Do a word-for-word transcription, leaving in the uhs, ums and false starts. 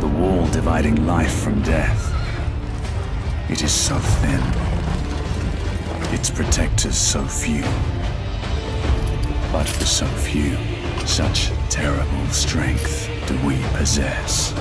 The wall dividing life from death. It is so thin. Its protectors so few. But for so few, such terrible strength do we possess.